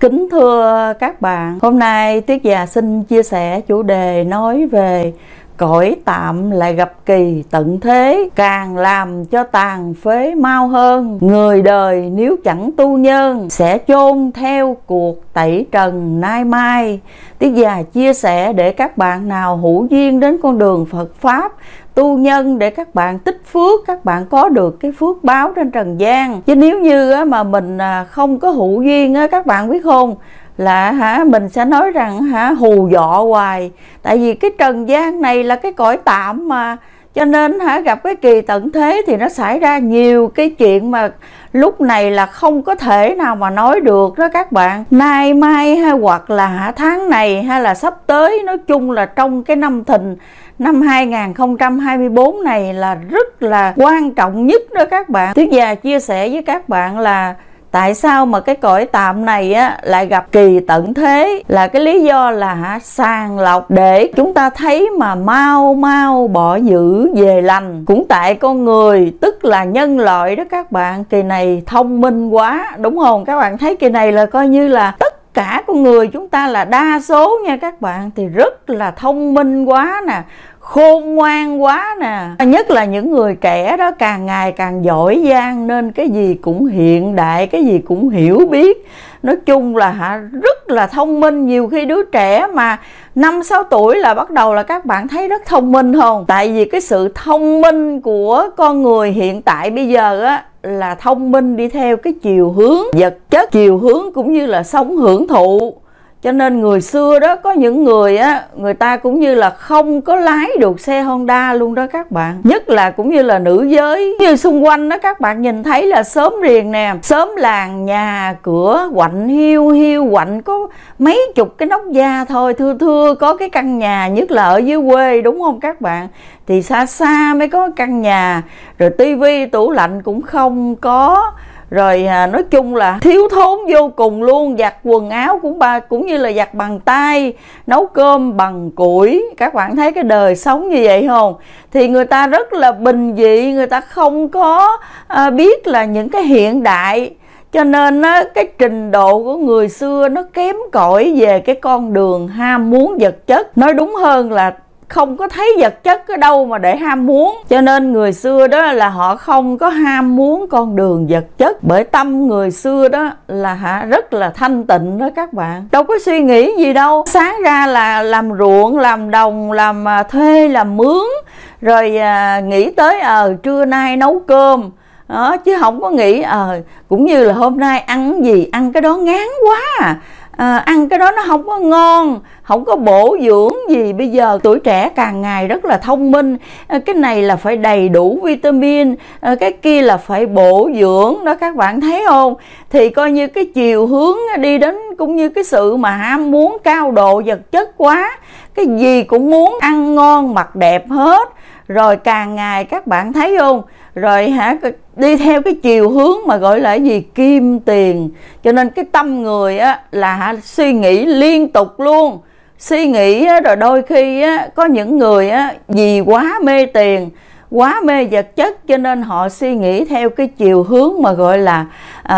Kính thưa các bạn, hôm nay Tuyết Già xin chia sẻ chủ đề nói về cõi tạm lại gặp kỳ tận thế, càng làm cho tàn phế mau hơn. Người đời nếu chẳng tu nhân, sẽ chôn theo cuộc tẩy trần nay mai. Tuyết Già chia sẻ để các bạn nào hữu duyên đến con đường Phật Pháp tu nhân, để các bạn tích phước, các bạn có được cái phước báo trên trần gian. Chứ nếu như mà mình không có hữu duyên, các bạn biết không, là mình sẽ nói rằng hù dọ hoài. Tại vì cái trần gian này là cái cõi tạm mà, cho nên gặp cái kỳ tận thế thì nó xảy ra nhiều cái chuyện mà lúc này là không có thể nào mà nói được đó các bạn. Nay mai hay hoặc là tháng này hay là sắp tới, nói chung là trong cái năm Thìn năm 2024 này là rất là quan trọng nhất đó các bạn. Tuyết Già chia sẻ với các bạn là tại sao mà cái cõi tạm này lại gặp kỳ tận thế, là cái lý do là sàng lọc để chúng ta thấy mà mau bỏ dữ về lành. Cũng tại con người, tức là nhân loại đó các bạn, kỳ này thông minh quá đúng không các bạn? Thấy kỳ này là coi như là tất cả con người chúng ta là đa số nha các bạn, thì rất là thông minh quá nè, khôn ngoan quá nè. Nhất là những người trẻ đó, càng ngày càng giỏi giang, nên cái gì cũng hiện đại, cái gì cũng hiểu biết. Nói chung là rất là thông minh. Nhiều khi đứa trẻ mà 5-6 tuổi là bắt đầu là các bạn thấy rất thông minh không? Tại vì cái sự thông minh của con người hiện tại bây giờ là thông minh đi theo cái chiều hướng vật chất, chiều hướng cũng như là sống hưởng thụ. Cho nên người xưa đó, có những người người ta cũng như là không có lái được xe Honda luôn đó các bạn. Nhất là cũng như là nữ giới, như xung quanh đó các bạn nhìn thấy là xóm riền nè, xóm làng, nhà cửa quạnh hiu quạnh, có mấy chục cái nóc da thôi, thưa có cái căn nhà. Nhất là ở dưới quê đúng không các bạn, thì xa mới có căn nhà, rồi tivi, tủ lạnh cũng không có. Rồi nói chung là thiếu thốn vô cùng luôn. Giặt quần áo cũng như là giặt bằng tay, nấu cơm bằng củi. Các bạn thấy cái đời sống như vậy không? Thì người ta rất là bình dị, người ta không có biết là những cái hiện đại. Cho nên cái trình độ của người xưa nó kém cỏi về cái con đường ham muốn vật chất. Nói đúng hơn là không có thấy vật chất ở đâu mà để ham muốn. Cho nên người xưa đó là họ không có ham muốn con đường vật chất, bởi tâm người xưa đó là rất là thanh tịnh đó các bạn, đâu có suy nghĩ gì đâu. Sáng ra là làm ruộng, làm đồng, làm thuê, làm mướn, rồi nghĩ tới trưa nay nấu cơm đó, chứ không có nghĩ cũng như là hôm nay ăn gì, ăn cái đó ngán quá ăn cái đó nó không có ngon, không có bổ dưỡng gì. Bây giờ tuổi trẻ càng ngày rất là thông minh, cái này là phải đầy đủ vitamin, cái kia là phải bổ dưỡng đó các bạn thấy không? Thì coi như cái chiều hướng đi đến cũng như cái sự mà ham muốn cao độ vật chất quá, cái gì cũng muốn ăn ngon mặc đẹp hết. Rồi càng ngày các bạn thấy không, rồi đi theo cái chiều hướng mà gọi là gì, kim tiền. Cho nên cái tâm người là suy nghĩ liên tục luôn, suy nghĩ rồi đôi khi có những người vì quá mê tiền, quá mê vật chất, cho nên họ suy nghĩ theo cái chiều hướng mà gọi là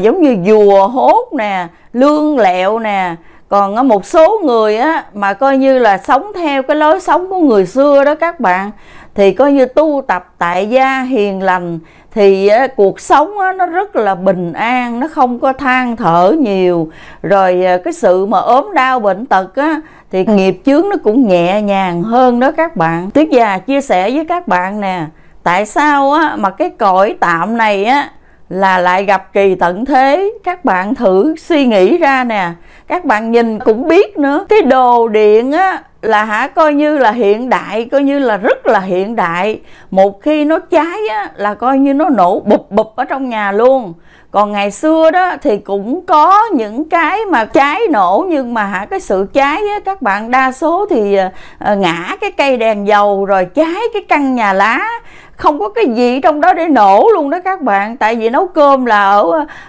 giống như dùa hốt nè, lương lẹo nè. Còn một số người mà coi như là sống theo cái lối sống của người xưa đó các bạn, thì coi như tu tập tại gia hiền lành, thì cuộc sống nó rất là bình an, nó không có than thở nhiều. Rồi cái sự mà ốm đau bệnh tật thì nghiệp chướng nó cũng nhẹ nhàng hơn đó các bạn. Tuyết Già chia sẻ với các bạn nè, tại sao mà cái cõi tạm này là lại gặp kỳ tận thế. Các bạn thử suy nghĩ ra nè, các bạn nhìn cũng biết nữa. Cái đồ điện là coi như là hiện đại, coi như là rất là hiện đại. Một khi nó cháy là coi như nó nổ bụp ở trong nhà luôn. Còn ngày xưa đó thì cũng có những cái mà cháy nổ, nhưng mà cái sự cháy các bạn đa số thì ngã cái cây đèn dầu, rồi cháy cái căn nhà lá, không có cái gì trong đó để nổ luôn đó các bạn. Tại vì nấu cơm là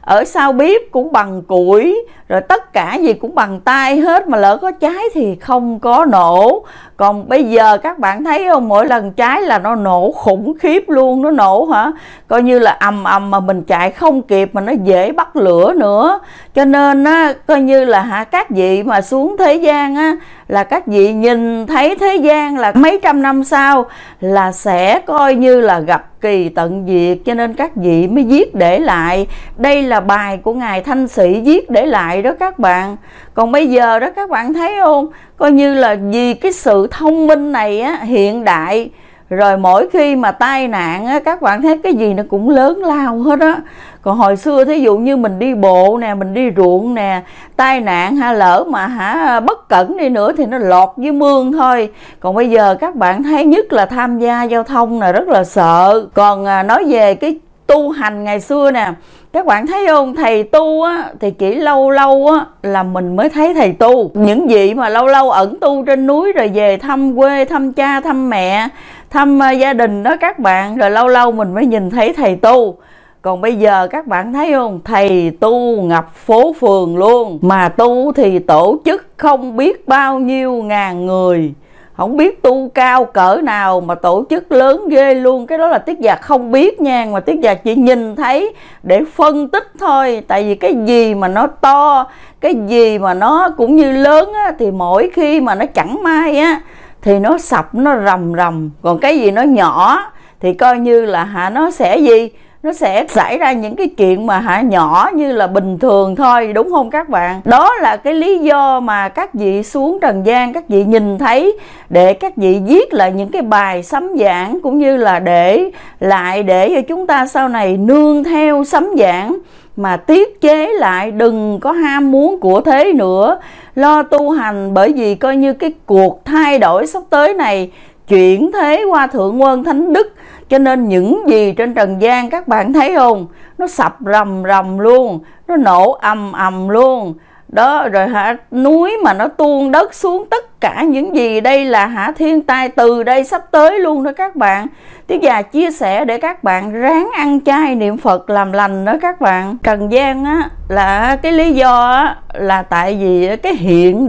ở sau bếp cũng bằng củi, rồi tất cả gì cũng bằng tay hết, mà lỡ có cháy thì không có nổ. Còn bây giờ các bạn thấy không, mỗi lần cháy là nó nổ khủng khiếp luôn, nó nổ hả, coi như là ầm ầm mà mình chạy không kịp, mà nó dễ bắt lửa nữa. Cho nên á, coi như là hả, các vị mà xuống thế gian á, là các vị nhìn thấy thế gian là mấy trăm năm sau là sẽ coi như là gặp kỳ tận diệt, cho nên các vị mới viết để lại. Đây là bài của Ngài Thanh Sĩ viết để lại đó các bạn. Còn bây giờ đó các bạn thấy không, coi như là vì cái sự thông minh này á, hiện đại, rồi mỗi khi mà tai nạn á, các bạn thấy cái gì nó cũng lớn lao hết á. Còn hồi xưa thí dụ như mình đi bộ nè, mình đi ruộng nè, tai nạn ha, lỡ mà hả bất cẩn đi nữa thì nó lọt với mương thôi. Còn bây giờ các bạn thấy, nhất là tham gia giao thông là rất là sợ. Còn nói về cái tu hành ngày xưa nè, các bạn thấy không, thầy tu á, thì chỉ lâu lâu á, là mình mới thấy thầy tu. Những vị mà lâu lâu ẩn tu trên núi rồi về thăm quê, thăm cha, thăm mẹ, thăm gia đình đó các bạn, rồi lâu lâu mình mới nhìn thấy thầy tu. Còn bây giờ các bạn thấy không, thầy tu ngập phố phường luôn, mà tu thì tổ chức không biết bao nhiêu ngàn người, không biết tu cao cỡ nào mà tổ chức lớn ghê luôn. Cái đó là Tuyết Già không biết nha, mà Tuyết Già chỉ nhìn thấy để phân tích thôi. Tại vì cái gì mà nó to, cái gì mà nó cũng như lớn á, thì mỗi khi mà nó chẳng may á thì nó sập, nó rầm rầm. Còn cái gì nó nhỏ thì coi như là hả, nó sẽ gì, nó sẽ xảy ra những cái chuyện mà hả nhỏ như là bình thường thôi, đúng không các bạn? Đó là cái lý do mà các vị xuống trần gian, các vị nhìn thấy để các vị viết lại những cái bài sấm giảng, cũng như là để lại để cho chúng ta sau này nương theo sấm giảng mà tiết chế lại, đừng có ham muốn của thế nữa, lo tu hành. Bởi vì coi như cái cuộc thay đổi sắp tới này, chuyển thế qua Thượng Nguồn Thánh Đức, cho nên những gì trên trần gian các bạn thấy không, nó sập rầm rầm luôn, nó nổ ầm ầm luôn đó. Rồi hả, núi mà nó tuôn đất xuống, tất cả những gì đây là hả thiên tai từ đây sắp tới luôn đó các bạn. Tuyết Già chia sẻ để các bạn ráng ăn chay niệm Phật làm lành đó các bạn. Trần gian á, là cái lý do á, là tại vì cái hiện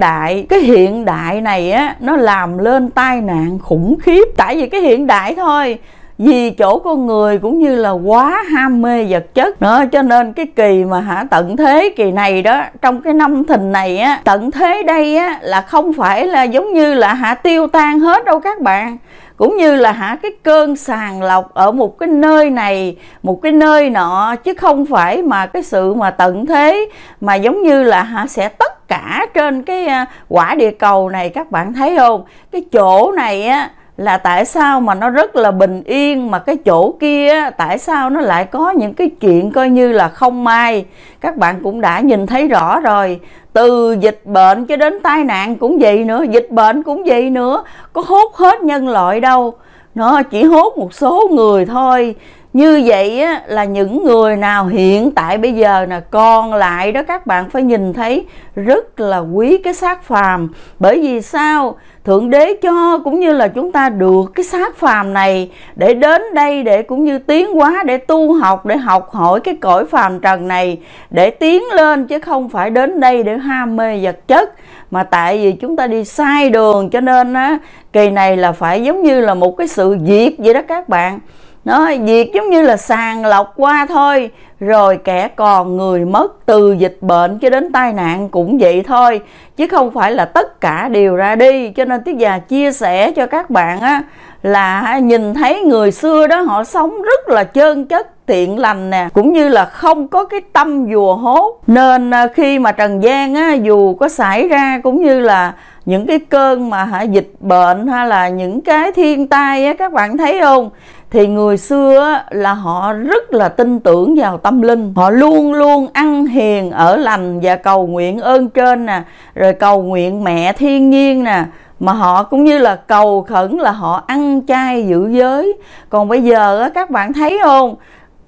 đại này á, nó làm lên tai nạn khủng khiếp. Tại vì cái hiện đại thôi, vì chỗ con người cũng như là quá ham mê vật chất nữa. Cho nên cái kỳ mà hả tận thế kỳ này đó, trong cái năm Thìn này á, tận thế đây á, là không phải là giống như là hả tiêu tan hết đâu các bạn. Cũng như là hả cái cơn sàng lọc ở một cái nơi này, một cái nơi nọ, chứ không phải mà cái sự mà tận thế mà giống như là hả sẽ tất cả trên cái quả địa cầu này. Các bạn thấy không, cái chỗ này á là tại sao mà nó rất là bình yên, mà cái chỗ kia tại sao nó lại có những cái chuyện coi như là không may. Các bạn cũng đã nhìn thấy rõ rồi, từ dịch bệnh cho đến tai nạn cũng vậy nữa, dịch bệnh cũng vậy nữa, có hốt hết nhân loại đâu, nó chỉ hốt một số người thôi. Như vậy á, là những người nào hiện tại bây giờ là còn lại đó các bạn phải nhìn thấy rất là quý cái xác phàm. Bởi vì sao? Thượng Đế cho cũng như là chúng ta được cái xác phàm này để đến đây, để cũng như tiến hóa, để tu học, để học hỏi cái cõi phàm trần này, để tiến lên, chứ không phải đến đây để ham mê vật chất. Mà tại vì chúng ta đi sai đường, cho nên á, kỳ này là phải giống như là một cái sự diệt vậy đó các bạn. Nó việc giống như là sàng lọc qua thôi, rồi kẻ còn người mất, từ dịch bệnh cho đến tai nạn cũng vậy thôi, chứ không phải là tất cả đều ra đi. Cho nên Tuyết Già chia sẻ cho các bạn á, là nhìn thấy người xưa đó họ sống rất là trơn chất tiện lành nè, cũng như là không có cái tâm vùa hốt. Nên khi mà trần gian á, dù có xảy ra cũng như là những cái cơn mà hả dịch bệnh hay là những cái thiên tai á, các bạn thấy không, thì người xưa là họ rất là tin tưởng vào tâm linh, họ luôn luôn ăn hiền ở lành và cầu nguyện ơn trên nè, rồi cầu nguyện mẹ thiên nhiên nè, mà họ cũng như là cầu khẩn là họ ăn chay giữ giới. Còn bây giờ các bạn thấy không,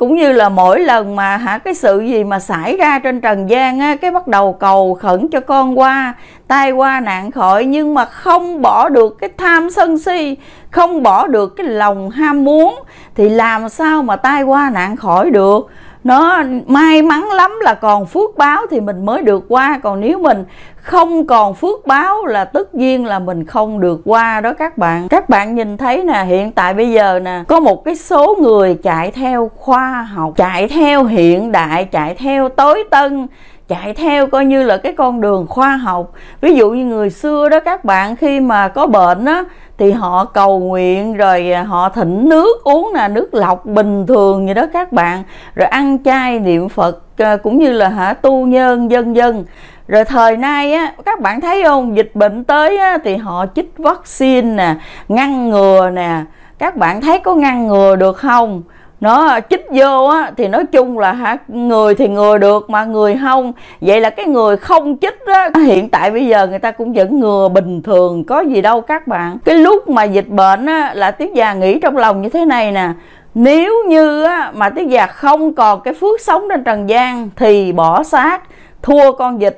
Cũng như là mỗi lần mà cái sự gì mà xảy ra trên trần gian á, cái bắt đầu cầu khẩn cho con qua, tai qua nạn khỏi, nhưng mà không bỏ được cái tham sân si, không bỏ được cái lòng ham muốn, thì làm sao mà tai qua nạn khỏi được. Nó may mắn lắm là còn phước báo thì mình mới được qua, còn nếu mình không còn phước báo là tất nhiên là mình không được qua đó các bạn. Các bạn nhìn thấy nè, hiện tại bây giờ nè, có một cái số người chạy theo khoa học, chạy theo hiện đại, chạy theo tối tân, chạy theo coi như là cái con đường khoa học. Ví dụ như người xưa đó các bạn, khi mà có bệnh á thì họ cầu nguyện rồi họ thỉnh nước uống là nước lọc bình thường vậy đó các bạn, rồi ăn chay niệm Phật, cũng như là tu nhân vân vân. Rồi thời nay á, các bạn thấy không, dịch bệnh tới á, thì họ chích vaccine nè, ngăn ngừa nè. Các bạn thấy có ngăn ngừa được không? Nó chích vô á, thì nói chung là người thì ngừa được mà người không. Vậy là cái người không chích á, hiện tại bây giờ người ta cũng vẫn ngừa bình thường, có gì đâu các bạn. Cái lúc mà dịch bệnh á, là Tuyết Già nghĩ trong lòng như thế này nè: nếu như á, mà Tuyết Già không còn cái phước sống trên trần gian thì bỏ xác, thua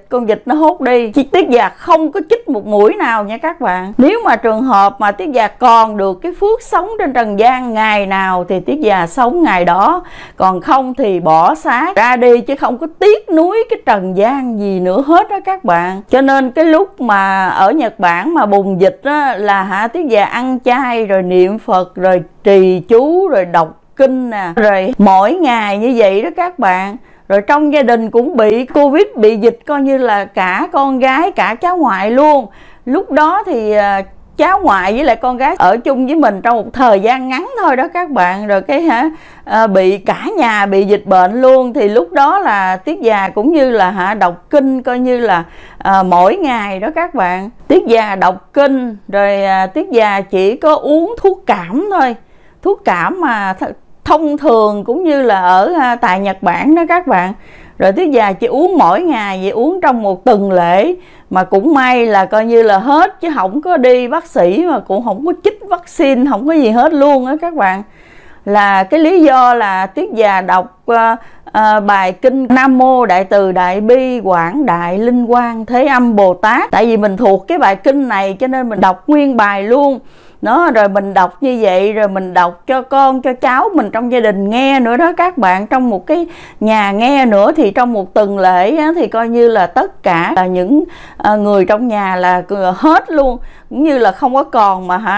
con vịt nó hốt đi. Tuyết Già không có chích một mũi nào nha các bạn. Nếu mà trường hợp mà Tuyết Già còn được cái phước sống trên trần gian, ngày nào thì Tuyết Già sống ngày đó, còn không thì bỏ xác ra đi, chứ không có tiếc nuối cái trần gian gì nữa hết đó các bạn. Cho nên cái lúc mà ở Nhật Bản mà bùng dịch á, là Tuyết Già ăn chay rồi niệm Phật, rồi trì chú, rồi đọc kinh nè, rồi mỗi ngày như vậy đó các bạn. Rồi trong gia đình cũng bị Covid, bị dịch, coi như là cả con gái, cả cháu ngoại luôn. Lúc đó thì cháu ngoại với lại con gái ở chung với mình trong một thời gian ngắn thôi đó các bạn. Rồi cái bị cả nhà bị dịch bệnh luôn. Thì lúc đó là Tuyết Già cũng như là đọc kinh coi như là mỗi ngày đó các bạn. Tuyết Già đọc kinh, rồi Tuyết Già chỉ có uống thuốc cảm thôi. Thuốc cảm mà thông thường cũng như là ở tại Nhật Bản đó các bạn. Rồi Tuyết Già chỉ uống mỗi ngày vậy, uống trong một tuần lễ. Mà cũng may là coi như là hết, chứ không có đi bác sĩ, mà cũng không có chích vaccine, không có gì hết luôn á các bạn. Là cái lý do là Tuyết Già đọc bài kinh Nam Mô Đại Từ Đại Bi Quảng Đại Linh Quang Thế Âm Bồ Tát. Tại vì mình thuộc cái bài kinh này cho nên mình đọc nguyên bài luôn. Đó, rồi mình đọc như vậy, rồi mình đọc cho con, cho cháu mình trong gia đình nghe nữa đó các bạn. Trong một cái nhà nghe nữa, thì trong một tuần lễ á, thì coi như là tất cả là những người trong nhà là hết luôn. Cũng như là không có còn mà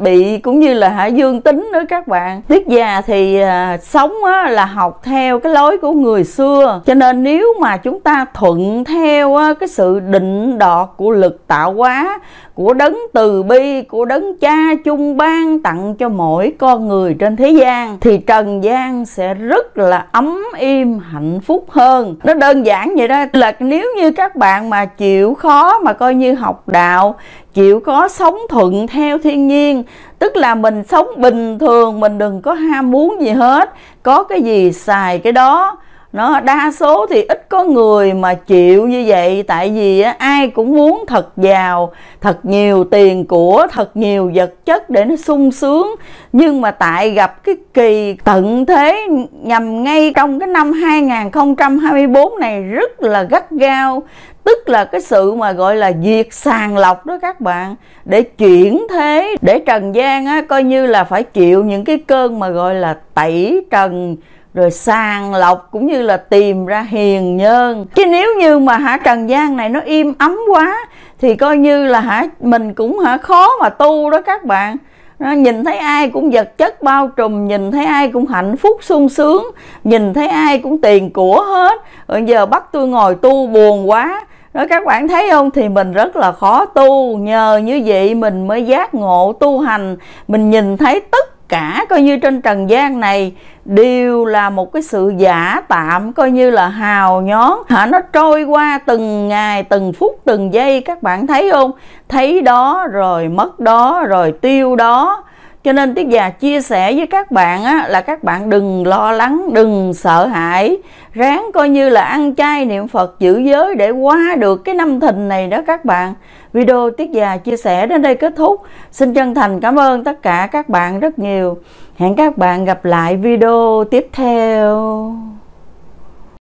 bị cũng như là dương tính nữa các bạn. Tuyết Già thì sống á, là học theo cái lối của người xưa. Cho nên nếu mà chúng ta thuận theo á, cái sự định đoạt của lực tạo hóa, của đấng từ bi, của đấng cha chung ban tặng cho mỗi con người trên thế gian, thì trần gian sẽ rất là ấm im hạnh phúc hơn. Nó đơn giản vậy đó. Là nếu như các bạn mà chịu khó mà coi như học đạo, chịu khó sống thuận theo thiên nhiên, tức là mình sống bình thường, mình đừng có ham muốn gì hết, có cái gì xài cái đó. Nó đa số thì ít có người mà chịu như vậy, tại vì ai cũng muốn thật giàu, thật nhiều tiền của, thật nhiều vật chất để nó sung sướng. Nhưng mà tại gặp cái kỳ tận thế nhằm ngay trong cái năm 2024 này rất là gắt gao, tức là cái sự mà gọi là diệt sàng lọc đó các bạn, để chuyển thế, để trần gian á, coi như là phải chịu những cái cơn mà gọi là tẩy trần, rồi sàng lọc, cũng như là tìm ra hiền nhân. Chứ nếu như mà trần gian này nó im ấm quá thì coi như là mình cũng khó mà tu đó các bạn. Nhìn thấy ai cũng vật chất bao trùm, nhìn thấy ai cũng hạnh phúc sung sướng, nhìn thấy ai cũng tiền của hết, rồi giờ bắt tôi ngồi tu buồn quá đó các bạn thấy không, thì mình rất là khó tu. Nhờ như vậy mình mới giác ngộ tu hành, mình nhìn thấy tất cả coi như trên trần gian này đều là một cái sự giả tạm, coi như là hào nhón, nó trôi qua từng ngày, từng phút, từng giây, các bạn thấy không? Thấy đó rồi mất đó rồi tiêu đó. Cho nên Tuyết Già chia sẻ với các bạn á, là các bạn đừng lo lắng, đừng sợ hãi, ráng coi như là ăn chay niệm Phật giữ giới để qua được cái năm thìn này đó các bạn. Video Tuyết Già chia sẻ đến đây kết thúc. Xin chân thành cảm ơn tất cả các bạn rất nhiều. Hẹn các bạn gặp lại video tiếp theo.